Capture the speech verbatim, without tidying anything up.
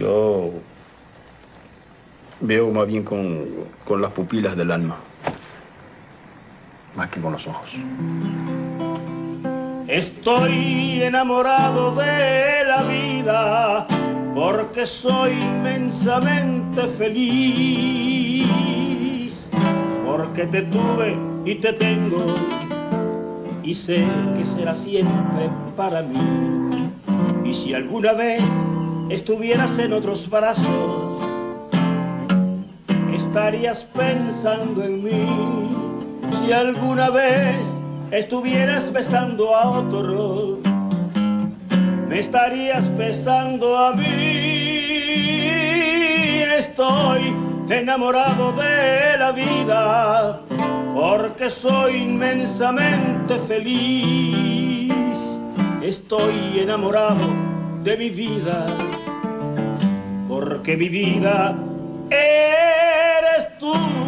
Yo veo más bien con, con las pupilas del alma, más que con los ojos. Estoy enamorado de la vida porque soy inmensamente feliz, porque te tuve y te tengo y sé que será siempre para mí. Y si alguna vez estuvieras en otros brazos, estarías pensando en mí. Si alguna vez estuvieras besando a otro, me estarías besando a mí. Estoy enamorado de la vida porque soy inmensamente feliz. Estoy enamorado de mi vida porque mi vida eres tú.